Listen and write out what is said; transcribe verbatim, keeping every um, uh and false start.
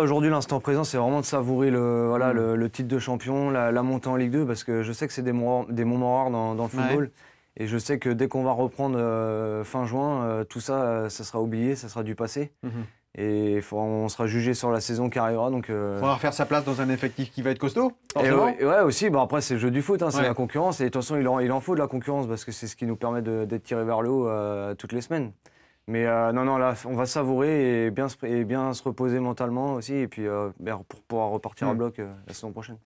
Aujourd'hui, l'instant présent, c'est vraiment de savourer le, voilà, mmh. le, le titre de champion, la, la montée en Ligue deux, parce que je sais que c'est des, des moments rares dans, dans le football. Ouais. Et je sais que dès qu'on va reprendre euh, fin juin, euh, tout ça, euh, ça sera oublié, ça sera du passé. Mmh. Et faut, on sera jugé sur la saison qui arrivera. Donc, euh... faudra refaire sa place dans un effectif qui va être costaud. Et ouais, ouais, aussi. Bah, après, c'est le jeu du foot, hein, c'est ouais. la concurrence. Et de toute façon, il en, il en faut de la concurrence, parce que c'est ce qui nous permet d'être tirés vers le haut euh, toutes les semaines. Mais euh, non, non, là, on va savourer et bien se, et bien se reposer mentalement aussi, et puis euh, pour pouvoir repartir à bloc euh, la saison prochaine.